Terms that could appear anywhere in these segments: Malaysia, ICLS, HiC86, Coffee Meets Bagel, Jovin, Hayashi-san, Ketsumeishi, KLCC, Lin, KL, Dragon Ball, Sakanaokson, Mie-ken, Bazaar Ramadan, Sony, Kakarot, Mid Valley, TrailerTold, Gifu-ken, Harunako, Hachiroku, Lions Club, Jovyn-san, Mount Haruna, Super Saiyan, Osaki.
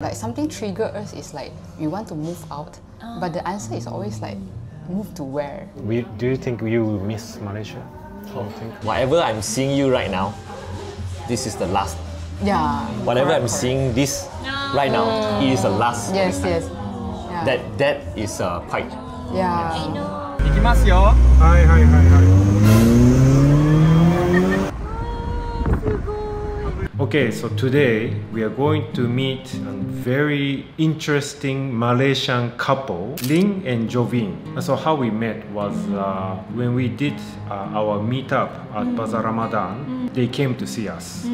Like something triggered us is like, we want to move out, but the answer is always like, move to where? Do you think you will miss Malaysia? Whatever I'm seeing you right now, this is the last. Yeah. Whatever I'm seeing this right now is the last. Yes, yes. Yeah. That is a pipe. Yeah. Ikimasu yo. Hi, hi, hi, hi. Okay, so today we are going to meet a very interesting Malaysian couple, Lin and Jovin. So how we met was when we did our meetup at Bazaar Ramadan, they came to see us.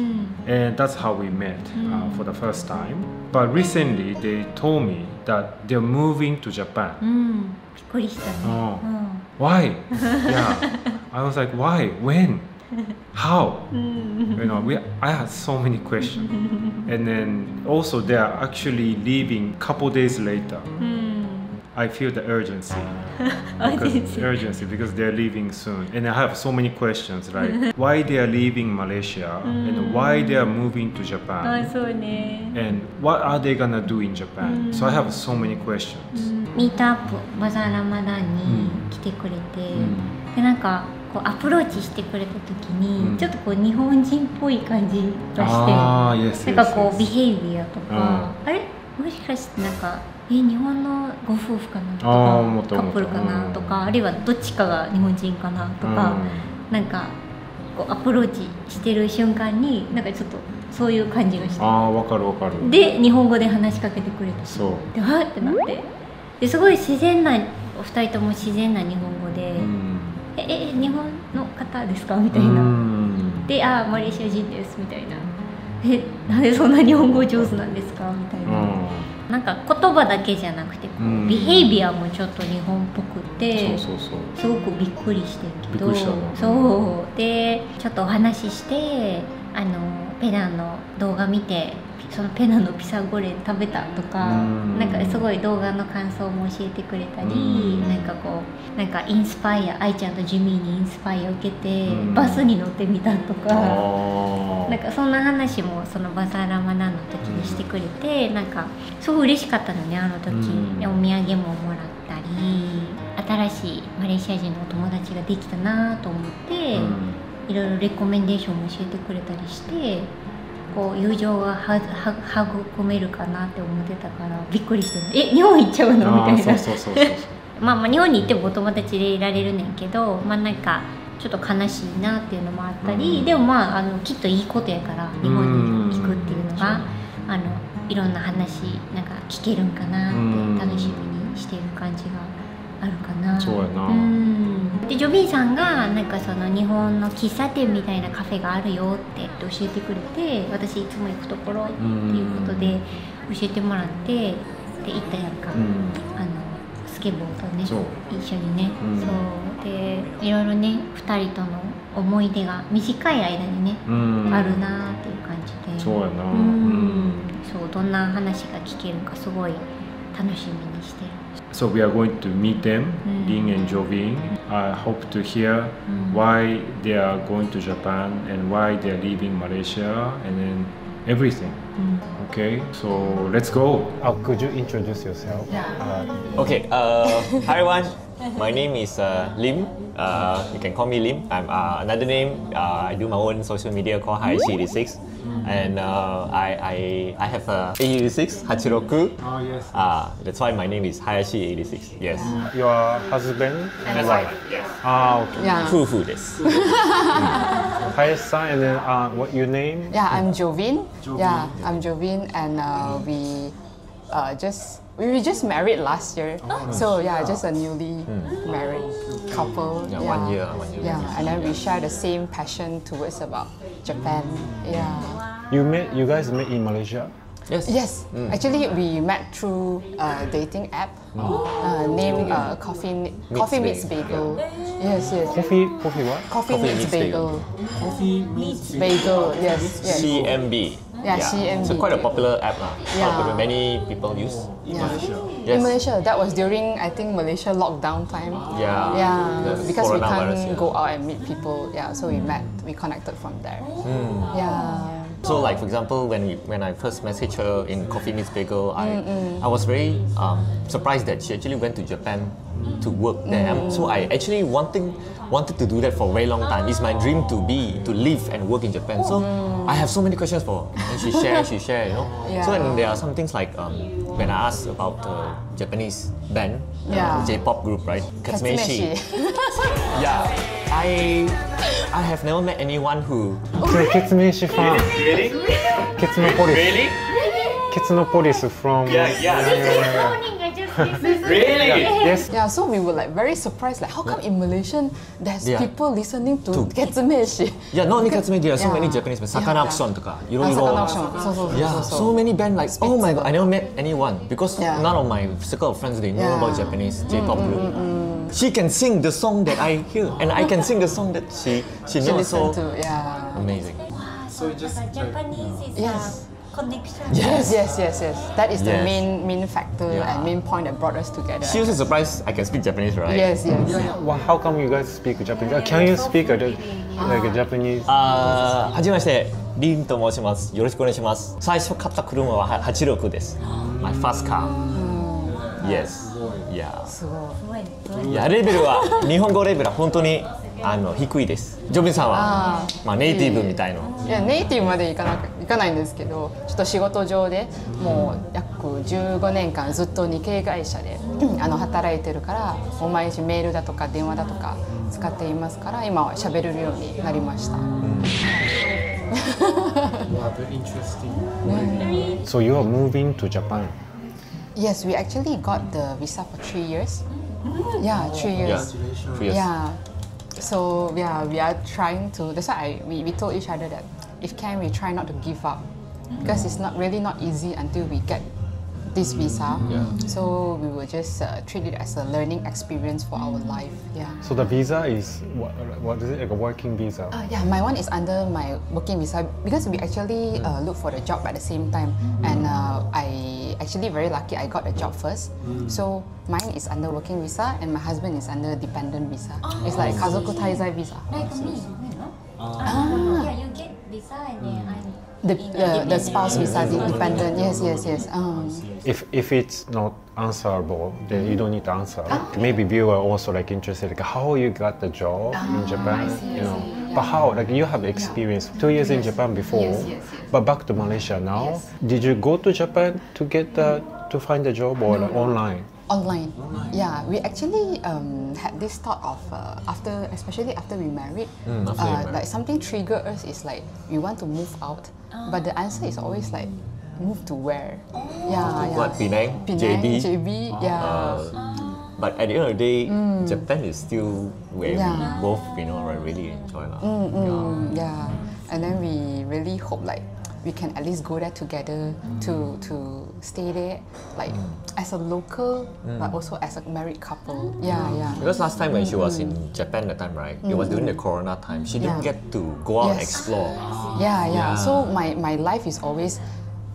And that's how we met for the first time. But recently they told me that they're moving to Japan. Oh. Why? Yeah. I was like, why? When? How? You know, I had so many questions. And then also they are actually leaving a couple days later. I feel the urgency. because they're leaving soon. And I have so many questions, like why they are leaving Malaysia and why they are moving to Japan. And what are they gonna do in Japan? So I have so many questions. Meetup Bazaar Ramadan に来てくれて、でなんかこうアプローチしてくれた時にちょっとこう日本人っぽい感じがして、なんかこうビヘイビアとか、あれもしかしてなんか。日本のご夫婦かなとかカップルかなとかあるいはどっちかが日本人かなとかなんかこうアプローチしてる瞬間になんかちょっとそういう感じがしてわかるわかるで日本語で話しかけてくれたそうでわーってなってですごい自然なお二人とも自然な日本語で「え日本の方ですか?」みたいなで「あマレーシア人です」みたいな「えなんでそんな日本語上手なんですか?」みたいな。なんか言葉だけじゃなくてビヘイビアもちょっと日本っぽくてすごくびっくりしてるけどそうでちょっとお話ししてペナンの動画見てそのペナンのピサゴレン食べたとかなんかすごい動画の感想も教えてくれたりなんかこうなんかインスパイア愛ちゃんとジミーにインスパイアを受けてバスに乗ってみたとか。なんかそんな話もそのバザーラマナの時にしてくれてなんかすごい嬉しかったのねあの時、お土産ももらったり新しいマレーシア人のお友達ができたなと思って、いろいろレコメンデーションも教えてくれたりしてこう友情が育めるかなって思ってたからびっくりして「え日本行っちゃうの?」みたいなまあ日本に行ってもお友達でいられるねんけどまあなんか。ちょっと悲しいなっていうのもあったり、でもまあきっといいことやから日本に行くっていうのがいろんな話なんか聞けるんかなって楽しみにしている感じがあるかな。そうやな。でジョビンさんがなんかその日本の喫茶店みたいなカフェがあるよって教えてくれて、私いつも行くところっていうことで教えてもらってで行ったやんか。スケボーとね一緒にね。そう。でいろいろね2人との思い出が短い間にねあるなっていう感じでそうやなそうどんな話が聞けるかすごい楽しみにしてる。So we are going to meet them, Lin and Jovin. I hope to hear why they are going to Japan and why they are leaving Malaysia and then everything. Okay, so let's go. Could you introduce yourself? Okay, hi everyone. My name is Lim. You can call me Lim. I'm another name. I do my own social media called HiC86, and I have a HiC86 Hachiroku. Oh yes. That's why my name is HiC86. Yes. Your husband and wife. Yes. Ah okay. Yeah. Fufu desu. Hayashi-san, and then what your name? Yeah, I'm Jovin. Yeah, I'm Jovin, and we just married last year, so yeah, just a newly married couple. Yeah, 1 year. Yeah, and then we share the same passion towards about Japan. Yeah. You guys met in Malaysia? Yes. Yes. Actually, we met through a dating app named Coffee Meets Bagel. Yes, yes. Coffee what? Coffee Meets Bagel. Coffee Meets Bagel. Yes. Yes. CMB. Yeah, CMB. So quite a popular app, many people use in Malaysia. Yes. In Malaysia, that was during I think Malaysia lockdown time. Yeah, yeah, because we can't go out and meet people. Yeah, so we connected from there. Yeah. So like for example, when I first messaged her in Coffee Meets Bagel, I was very surprised that she actually went to Japan to work there. So I actually wanted to do that for a very long time. It's my dream to live and work in Japan. So I have so many questions for her. And she shared, you know. Yeah. So and there are some things like when I asked about the Japanese band, J-pop group, right? Ketsumeishi. Yeah. I have never met anyone who... Okay, Ketsumeishi fan. Really? Ketsunopolis. Really? Ketsunopolis from... Really? Yeah. Yes. Yeah, so we were like very surprised, like how come in Malaysia there's people listening to Ketsumeishi? Yeah, not only Ketsume, there are so many Japanese bands. Sakanaokson, you don't know. Yeah, so many bands like, oh my god, I never met anyone because none of my circle of friends, they know about Japanese J-pop group. She can sing the song that I hear and I can sing the song that she knows. So amazing. Wow, so just like Japanese is connection. Yes. That is the main factor and main point that brought us together. She was surprised I can speak Japanese, right? Yes. Yeah. Well, how come you guys speak Japanese? Can you speak like a Japanese? Hajimashite, Lin to moshimasu. Yoroshiku onegaishimasu. Saisho katta kuruma wa Hachiroku desu. My first car. Yes. Yeah. Yeah, level wa Nihongo level wa hontou ni 低いです。ジョビンさんはまあネイティブみたいな。いやネイティブまでいかないんですけど、ちょっと仕事上でもう約15年間ずっと日系会社で働いてるから、お毎日メールだとか電話だとか使っていますから、今は喋れるようになりました。So you are moving to Japan? Yes, we actually got the visa for 3 years. Yeah, 3 years. Yeah. So yeah, we are trying to. That's why we told each other that if can we try not to give up, because it's really not easy until we get this visa. Yeah. So we will just treat it as a learning experience for our life. Yeah. So the visa is what is it, like a working visa? Yeah, my one is under my working visa because we actually look for the job at the same time, and I actually very lucky I got a job first. So mine is under working visa and my husband is under dependent visa. It's like kazoku taizai visa. Like me, you know? Yeah, you get visa and then I. The spouse visa, the dependent, yes. If it's not answerable, then you don't need to answer. Maybe you are also like interested, like how you got the job in Japan, you know. But how, like you have experience 2 years in Japan before, but back to Malaysia now. Did you go to Japan to get to find a job or like online? Online. Yeah, we actually had this thought of especially after we married, like something triggered us is like we want to move out, but the answer is always like move to where? What, Penang? JB. Yeah. But at the end of the day, Japan is still where we both, you know, really enjoy. And then we really hope like we can at least go there together to stay there, like as a local, but also as a married couple. Because last time when she was in Japan that time, right? It was during the Corona time. She didn't get to go out and explore. So my life is always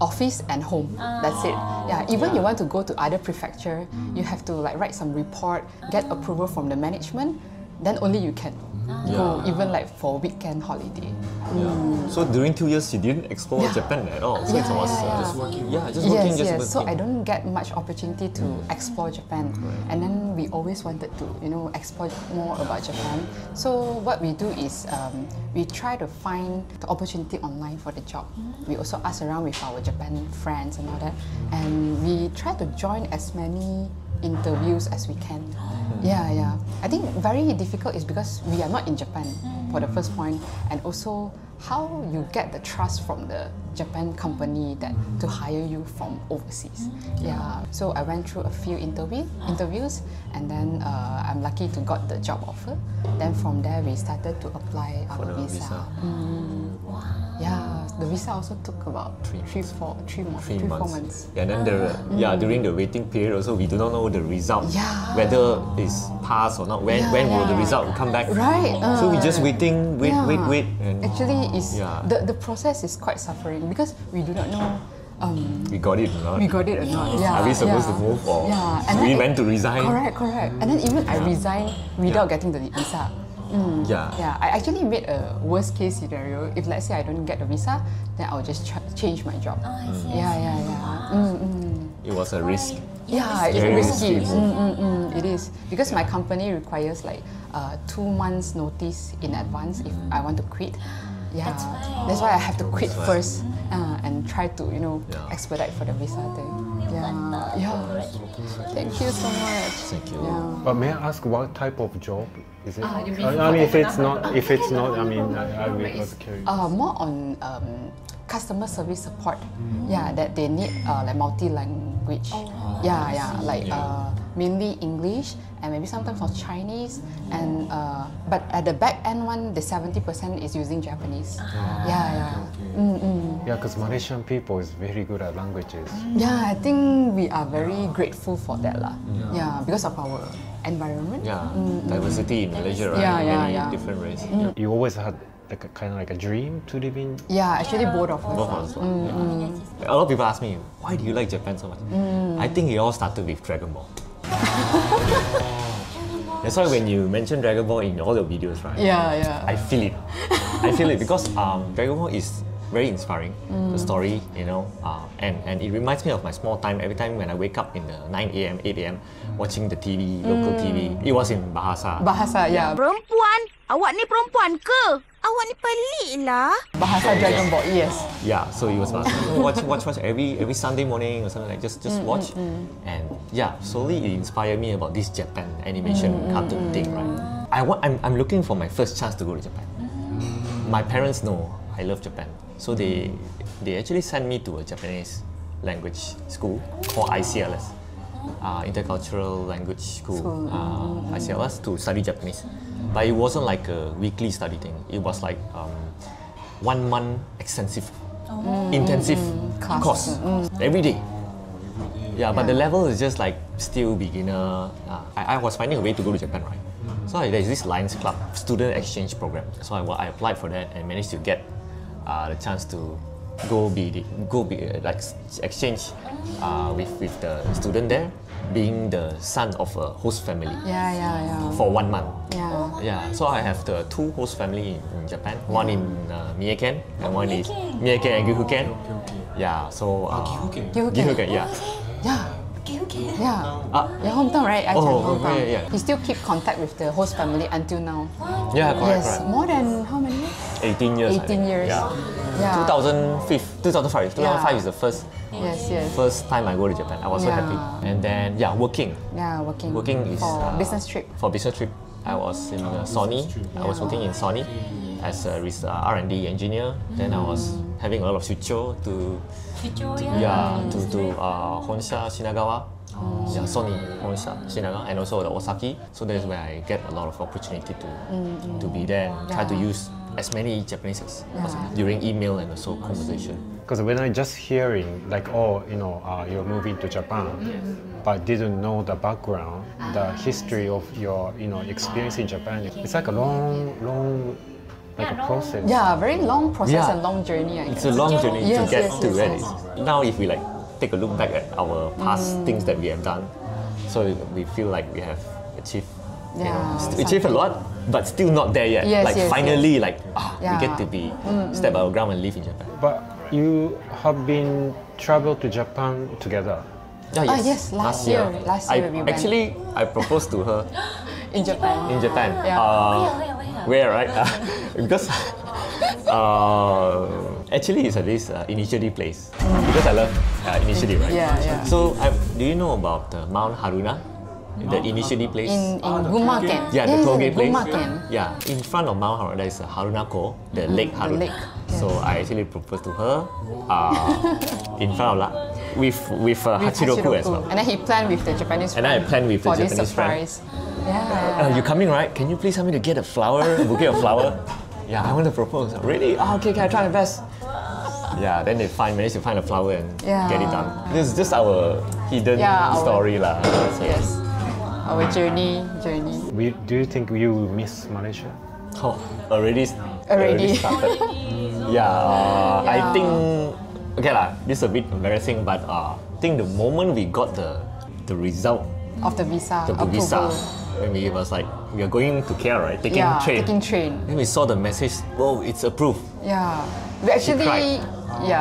office and home. That's it. Even you want to go to other prefecture, you have to like write some report, get approval from the management, then only you can. Go even like for weekend holiday. So during 2 years, you didn't explore Japan at all. So it's almost just working. Just working. So I don't get much opportunity to explore Japan, and then we always wanted to, you know, explore more about Japan. So what we do is we try to find the opportunity online for the job. We also ask around with our Japan friends and all that, and we try to join as many interviews as we can. I think very difficult is because we are not in Japan for the first point, and also how you get the trust from the Japan company that to hire you from overseas. So I went through a few interviews, and then I'm lucky to got the job offer. Then from there we started to apply our visa. The visa also took about three, 4 months. And then during the waiting period also, we do not know the result, whether it's passed or not. When will the result come back? Right. So we're just waiting. And actually, the process is quite suffering because we do not know. We got it or not? Are we supposed to move or we meant to resign? Correct. And then even I resigned without getting the visa. Yeah. Yeah. I actually made a worst case scenario. If let's say I don't get a visa, then I'll just change my job. Oh, I see. Yeah, yeah, yeah. Wow. It was a risk. Yeah, it's risky. It is because my company requires like 2 months notice in advance if I want to quit. Yeah, that's why I have to quit first and try to expedite for the visa thing. Yeah, yeah. Thank you so much. Thank you. Yeah. But may I ask what type of job is it? I mean, if it's not, I mean, I was curious. More on customer service support. Yeah, that they need like multi-language. Yeah, yeah, like mainly English and maybe sometimes for Chinese. And but at the back end one, the 70% is using Japanese. Yeah, because Malaysian people is very good at languages. Yeah, I think we are very grateful for that lah. Yeah, because of our environment. Yeah, diversity in Malaysia, right? Yeah, yeah, yeah. Different races. You always had like a dream to live in. Yeah, actually both of us. A lot of people ask me, why do you like Japan so much? I think it all started with Dragon Ball. That's why when you mention Dragon Ball in all your videos, right? Yeah, yeah. I feel it. I feel it because Dragon Ball is very inspiring. The story, and it reminds me of my small time. Every time when I wake up in the 9 a.m., 8 a.m, watching the TV, local TV. It was in Bahasa, yeah. Perempuan, awak ni perempuan ke? Awak ni pelik lah. Bahasa Dragon Ball, yes. Yeah, so it was Bahasa. Watch every Sunday morning or something like just watch, and yeah, slowly it inspired me about this Japan animation cartoon thing, right? I'm looking for my first chance to go to Japan. My parents know I love Japan, so they actually sent me to a Japanese language school called ICLS, Intercultural Language School, ICLS, to study Japanese. But it wasn't like a weekly study thing. It was like 1 month extensive, intensive course every day. Yeah, but the level is just like still beginner. I was finding a way to go to Japan, right? So there's this Lions Club student exchange program. So I applied for that and managed to get the chance to go exchange with the student there, being the son of a host family. Yeah, yeah, yeah. For 1 month. Yeah. Yeah. So I have the 2 host family in Japan. One in Mie-ken and one is Mie-ken and Gifu-ken. Yeah. So Gifu-ken. Yeah. Yeah. Okay. Yeah, your hometown, right? He still keep contact with the host family until now. Wow. Yeah, correct. Yes, more than how many years? 18 years. 18 years. Yeah. Yeah. 2005. 2005 is the first. First time I go to Japan, I was so happy. And then working. Yeah, working. Working is for business trip. For business trip, I was in Sony. I was working in Sony as a R&D engineer. Then I was having a lot of sucho to Honsha, Shinagawa, Sony, Honsha, Shinagawa, and also the Osaki. So that's where I get a lot of opportunity to be there and try to use as many Japanese as possible during email and also conversation. Because when I just hearing like, you're moving to Japan, but didn't know the background, the history of your experience in Japan, it's like a long. Like a process. Yeah, very long process and long journey. I guess. It's a long journey to get to where it is. Now, if we like take a look back at our past things that we have done, so we feel like we have achieved, achieved a lot, but still not there yet. Yes, like finally, like we get to be step our ground and live in Japan. But you have been traveled to Japan together. Oh, yes. Last year. Last year we went. Actually, I proposed to her in Japan. In Japan. Yeah. Where, right? Because actually it's at this initiative place because I love initiative, right? Yeah, yeah. So do you know about Mount Haruna? The initiative place? In Gunma-ken. Yeah, the toll gate place. Yeah, in front of Mount Haruna, there is Harunako, the lake Haruna. The lake. So I actually proposed to her in front of with Hachiroku as well. And then he planned with the Japanese friend. And I planned with the Japanese friend. Yeah. You're coming, right? Can you please help me to get a bouquet of flower? Yeah, I want to propose. Really? Oh, okay, can I try my best? Yeah, then they managed to find a flower and get it done. This is just our hidden story. Our journey. Do you think you will miss Malaysia? Oh, already started. I think, this is a bit embarrassing, but I think the moment we got the result of the visa, when we was like, we are going to KL, right? Taking train. Taking train. Then we saw the message, oh, it's approved. Yeah. We actually,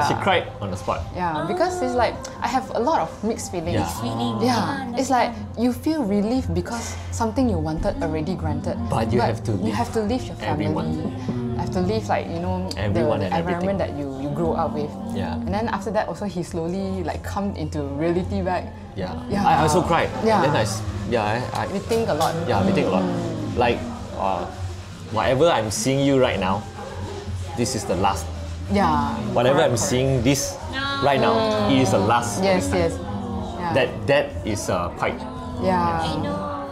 she cried on the spot. Yeah, because it's like, I have a lot of mixed feelings. It's like, you feel relieved because something you wanted already granted. But you have to leave. You have to leave your family. Everyone. You have to leave, like, you know, everyone, the environment that you grew up with. Yeah. And then after that, also, he slowly, like, come into reality back. Yeah. I also cried. Yeah. Then we think a lot. Yeah, we think a lot. Like, whatever I'm seeing you right now, this is the last. Yeah. Whatever I'm seeing this right now, it is the last. Yes, yes. Yeah. That is a pipe. Yeah.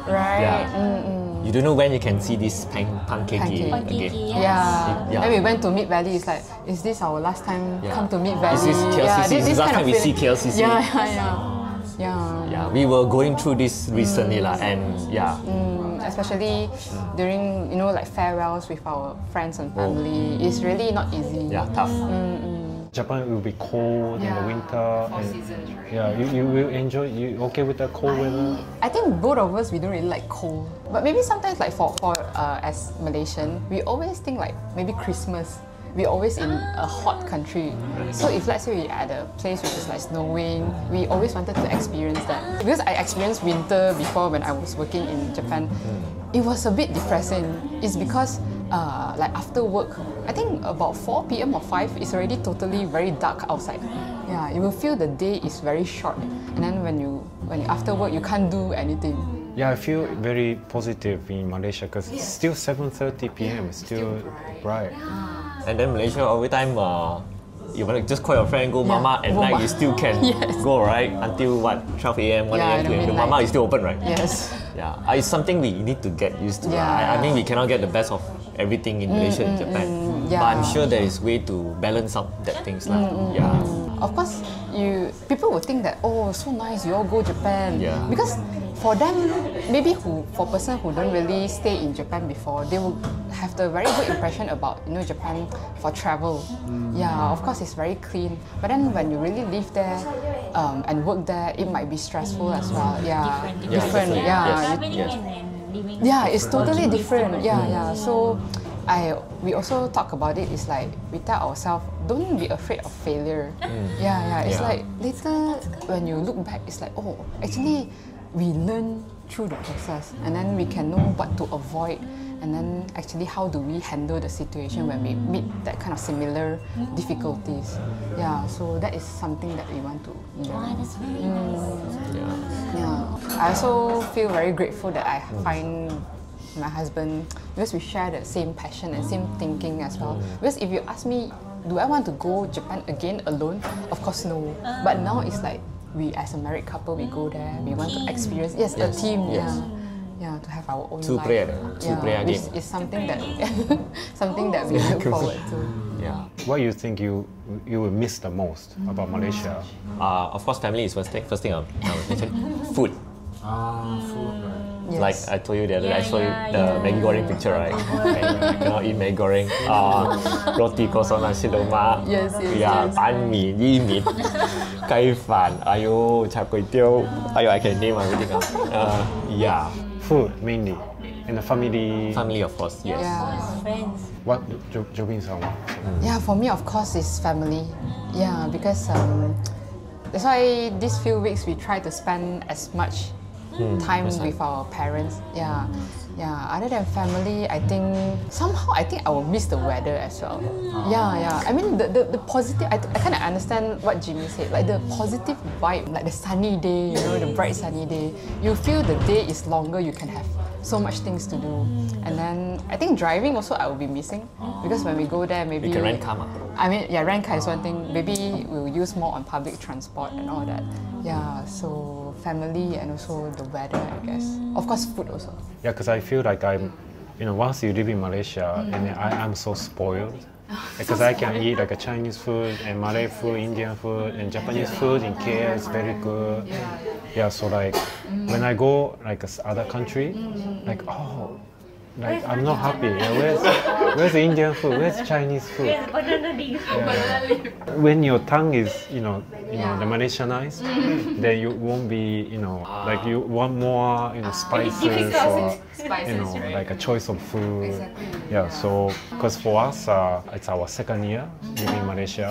Right. Yeah. You don't know when you can see this pancake again. Yeah. Then we went to Mid Valley. It's like, is this our last time come to Mid Valley? Is this KLCC? Yeah, this is last time we see KLCC. Yeah. We were going through this recently, especially during, you know, like farewells with our friends and family. It's really not easy. Yeah, tough. Japan will be cold in the winter. Four seasons, right? Yeah, you will enjoy. You okay with that cold weather? I think both of us, we don't really like cold. But maybe sometimes, like for as Malaysian, we always think like maybe Christmas. We're always in a hot country. So if let's say we're at a place which is like snowing, we always wanted to experience that. Because I experienced winter before when I was working in Japan. It was a bit depressing. It's because like after work, I think about 4 PM or 5, it's already totally very dark outside. Yeah, you will feel the day is very short. And then when you after work, you can't do anything. Yeah, I feel very positive in Malaysia because it's still 7:30 PM, still bright. And then Malaysia, every time you want to just call your friend, go mama at night, you still can go, right? Until what, 12 AM, 1 AM, 2 AM, the mama is still open, right? Yes. Yeah, it's something we need to get used to. I mean, we cannot get the best of everything in Malaysia and Japan. But I'm sure there is way to balance out that things. Of course, people will think that, oh, so nice, you all go Japan. Because for them, maybe for a person who don't really stay in Japan before, they will have the very good impression about, you know, Japan for travel. Yeah, of course it's very clean. But then when you really live there and work there, it might be stressful as well. Yeah, different. Yeah, it's totally different. Yeah. So we also talk about it. It's like we tell ourselves, don't be afraid of failure. It's like later when you look back, it's like, oh, actually, we learn through the process, and then we can know what to avoid, and then actually how do we handle the situation when we meet that kind of similar difficulties. Yeah, so that is something that we want to learn. I also feel very grateful that I find my husband, because we share the same passion and same thinking as well. Because if you ask me, do I want to go Japan again alone? Of course no. But now it's like, we as a married couple, we go there. We want to experience a team. Yeah, to have our own life. Two player game. Which is something that we look forward to. Yeah. What do you think you will miss the most about Malaysia? Of course, family is first thing I would mention. Food. Food. Yes. Like I told you the other day, I saw the Maggi goreng picture, right? I cannot eat Maggi goreng. Roti kosong nasi lemak. Yes. Banh mi, yi mi, kai fan, ayo, char kway teow. Ayo, I can name everything. Food mainly, and the family. Family, of course. Yes. Yeah. Friends. What Jovin's home? Yeah, for me, of course, it's family. Yeah, because that's why these few weeks we try to spend as much time with our parents. Other than family, I think I will miss the weather as well. I mean, the positive, I kind of understand what Jimmy said, like the positive vibe, like the sunny day, you know, the bright sunny day. You feel the day is longer, you can have so much things to do. And then I think driving also I will be missing, because when we go there, maybe we can rent car. I mean, rent car is one thing. Maybe we'll use more on public transport and all that. Yeah, so family and also the weather, I guess. Of course, food also. Yeah, because I feel like I'm, you know, once you live in Malaysia, and I'm so spoiled. Because I can eat like a Chinese food and Malay food, Indian food and Japanese food in KL is very good. Yeah, so like when I go like other country, like, oh, like, I'm not happy. Where's the Indian food? Where's Chinese food? Where's banana leaf? Yeah. When your tongue is, the Malaysianized, then you won't be, like you want more, spices or, like a choice of food. Exactly. Yeah. So, because for us, it's our second year living in Malaysia.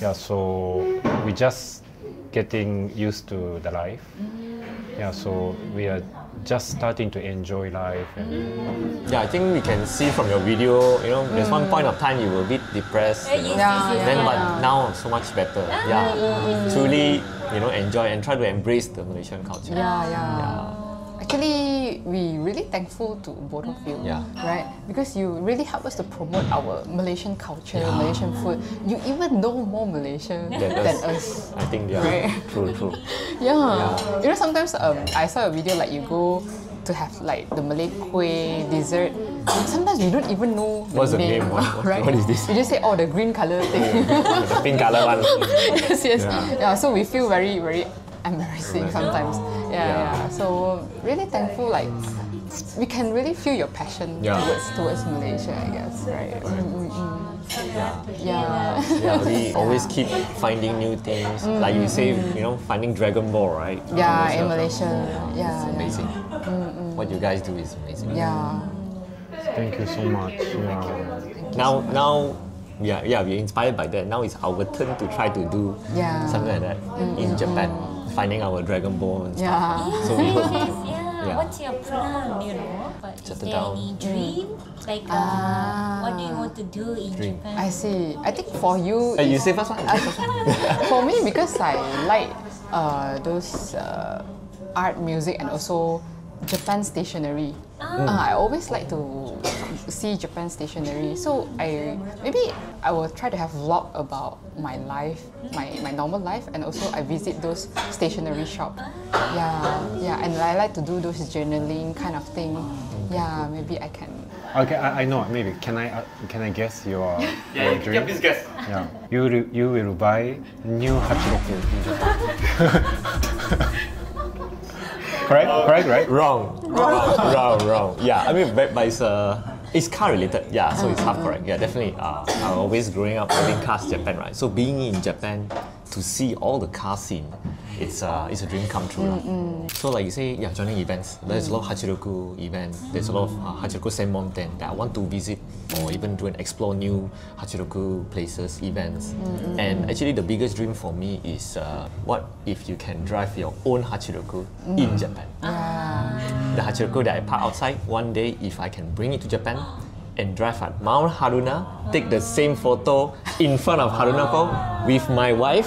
Yeah. So we just getting used to the life. Yeah. So we are just starting to enjoy life. And yeah, I think we can see from your video, there's one point of time you were a bit depressed, but now so much better. Yeah, truly, enjoy and try to embrace the Malaysian culture. Actually, we really thankful to both of you, right? Because you really help us to promote our Malaysian culture, Malaysian food. You even know more Malaysia than us. I think, right? True. Sometimes I saw a video like you go to have like the Malay kuih dessert. Sometimes you don't even know what's the name, right? What is this? You just say, oh, the green color thing. The pink color one. Yes. Yeah, so we feel very, very embarrassing sometimes. Yeah. So really thankful, like we can really feel your passion towards Malaysia, I guess, right? We always keep finding new things. Like you say, finding Dragon Ball, right? Yeah, in Malaysia. Yeah, it's amazing. What you guys do is amazing. Yeah. Thank you so much. Now. We're inspired by that. Now it's our turn to try to do something like that in Japan, finding our Dragon Ball and stuff. So we hope. What's your plan? But is there any dream? Like, what do you want to do in Japan? I see. I think for you, you say first one. For me, because I like those art, music, and also Japan stationery. I always like to see Japan stationery, so I will try to have vlog about my life, my normal life, and also I visit those stationery shop. And I like to do those journaling kind of thing. Maybe I can. Okay, I know. Maybe can I guess your dream? Yeah, please guess. Yeah, you will buy new Hachiroku in Japan. Correct, right? Wrong. Yeah, I mean, but it's car related. Yeah, so it's half correct. Yeah, definitely. I always growing up having cars in Japan, right? So being in Japan to see all the car scene, it's a dream come true. So like you say, joining events. There's a lot of Hachiroku events. There's a lot of Hachiroku Senmonten that I want to visit or even do and explore new Hachiroku places, events. And actually, the biggest dream for me is what if you can drive your own Hachiroku in Japan? The Hachiroku that I park outside, one day if I can bring it to Japan and drive at Mount Haruna, take the same photo in front of Harunako with my wife,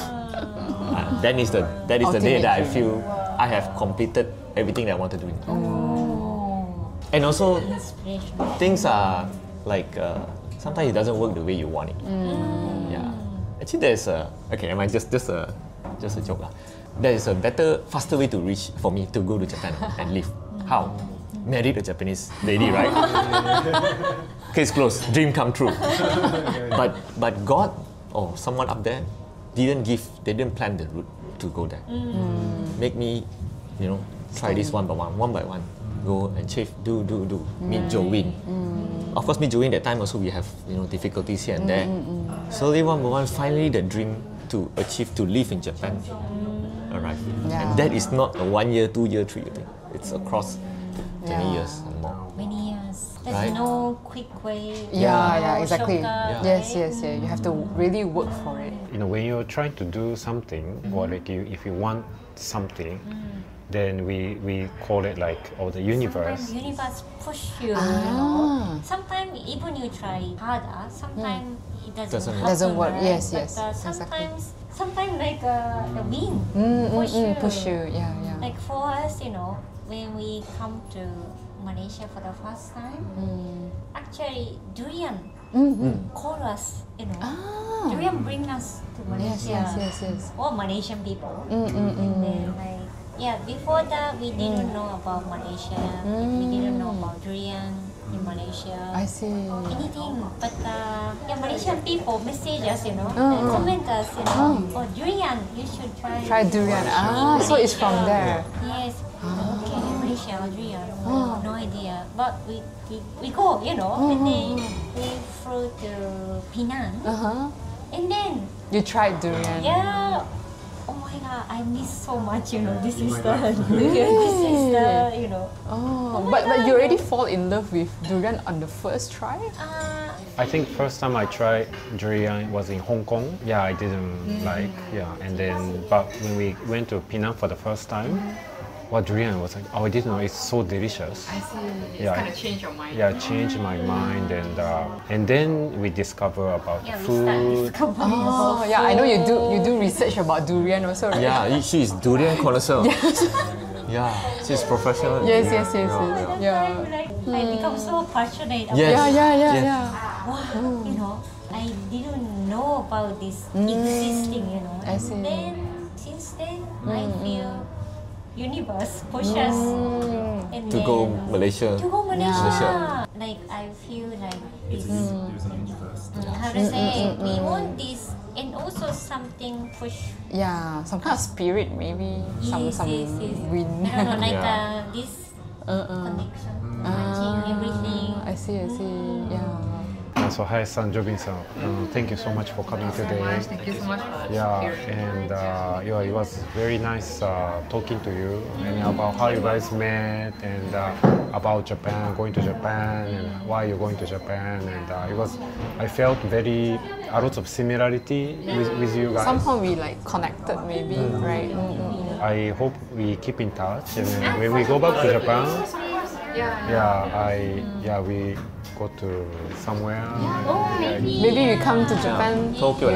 that is the day that I feel I have completed everything that I wanted to do. And also, things are like, sometimes it doesn't work the way you want it. Actually, there's a, okay, am I just a joke? There is a better, faster way to reach for me to go to Japan and live. How? Married a Japanese lady, right? Case closed, dream come true. But God or someone up there didn't plan the route to go there. Make me, try this one by one, go and chase, do. Meet Jovin. Of course, meet Jovin that time also we have difficulties here and there. Slowly one by one, finally the dream to achieve to live in Japan arrived. And that is not a 1 year, 2 year, 3 year thing. It's across 20 years and more. Many years. There's no quick way. Exactly. Shortcut, yes. You have to really work for it. When you're trying to do something, or like if you want something, then we call it like, the universe. Sometimes universe push you, Sometimes even you try harder, sometimes it doesn't work, right? Yes. But, sometimes like the wind push you, Like for us, when we come to Malaysia for the first time, actually durian call us, durian bring us to Malaysia, or Malaysian people. And then, before that we didn't know about Malaysia, we didn't know about durian in Malaysia. I see. Anything, but Malaysian people message us, comment us, durian, you should try. Try durian. So it's from there. Yes. Okay, Asia or Korea. Oh. No idea. But we go, you know, and then we flew to Penang. And then you tried durian. Yeah. Oh my god, I miss so much, you know, this is the durian, this is the, you know. Oh, oh but you already fall in love with durian on the first try? I think first time I tried durian was in Hong Kong. Yeah, I didn't like, yeah. And then, but when we went to Penang for the first time, well, durian was like, oh, I didn't know it's so delicious. I see. It's kind of changed your mind. Yeah, changed my mind, and then we discover about food. We start discovering food. Yeah, I know you do research about durian also, right? Yeah, she's durian connoisseur. Yeah, she's professional. Yes. I become so passionate about you know, I didn't know about this existing, you know. I see. And then, since then, I feel universe pushes and to go Malaysia. To go Malaysia. Yeah. Like, I feel like this. How to say, we want this, and also something push. Yeah, some kind of spirit maybe. Some wind. I don't know, like this connection, matching everything. I see. Yeah. So Hayashi-san, Jovin-san, thank you so much for coming today. Thank you so much for and yeah, it was very nice talking to you and about how you guys met and about Japan, going to Japan and why you're going to Japan, and it was, I felt very a lot of similarity with you guys. Somehow we like connected maybe, right? I hope we keep in touch, and when we go back to Japan, we go to somewhere. Maybe we come to Japan. Tokyo.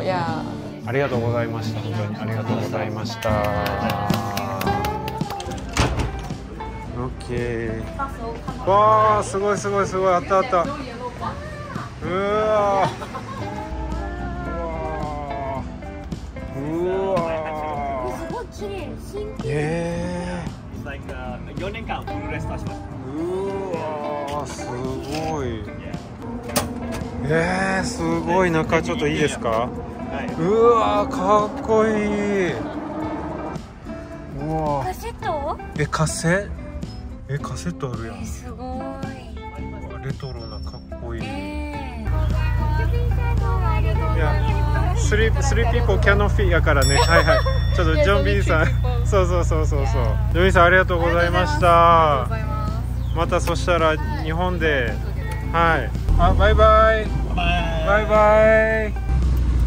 Yeah. ありがとうございました。本当にありがとうございました。Okay。わあ、すごい。あったあった。うわ。すごい綺麗。It's like 4年間フルレストしました。うわ、すごい。すごい中ちょっといいですか？うわ、かっこいい。うわ。カセット？カセットあるやん。すごい。レトロなかっこいい。3 people cannot fit やからね。ちょっとジョンビンさん、そう。ジョンビンさんありがとうございました。またそしたら日本で、あ、バイバイ。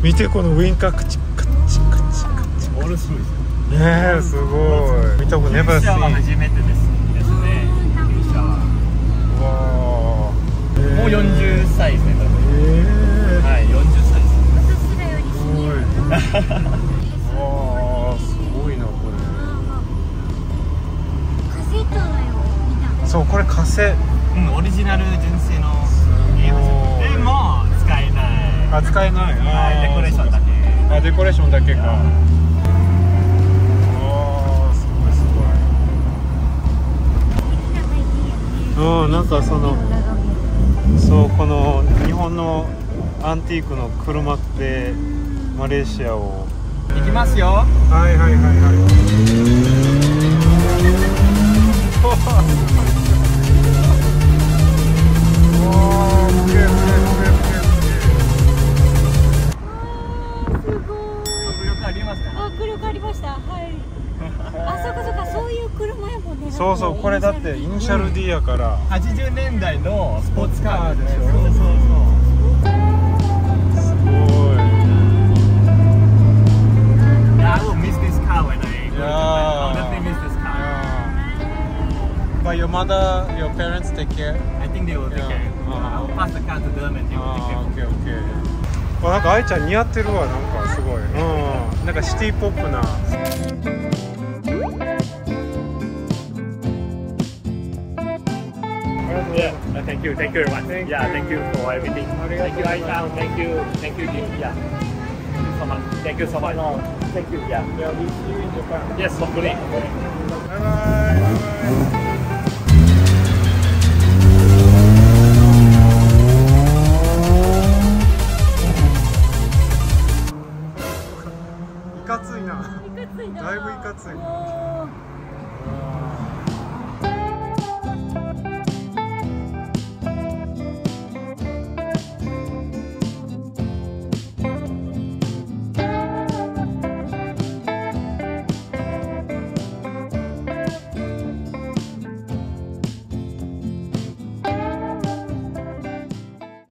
見てこのウィンカーカチカチ。オールスルー。ねえ、すごい。見たことないバス。初めてですね。わあ。もう40歳ですね。はい、40歳です。私らよりシニア。わあ、すごいなこれ。カセットだよ。見た。そう、これカセ。オリジナル純正の。でも使えない。扱えない。デコレーションだけ。あ、デコレーションだけか。ああ、すごい。なんかその、この日本のアンティークの車ってマレーシアを行きますよ。そう、これだってイニシャル D やから80年代のスポーツカーでしょ。すごい。I will miss this car when I go. I'll definitely miss this car. But your mother, your parents take care? I think they will take care. I'll pass the car to them and they will take care. Okay. なんか愛ちゃん似合ってるわ、なんかすごい。なんかシティポップな。Yeah, thank you very much. Thank you for everything. Thank you, Aisha. Thank you, Jim. Thank you so much. Thank you. Yeah, we see you in Japan. Yes, hopefully. Bye.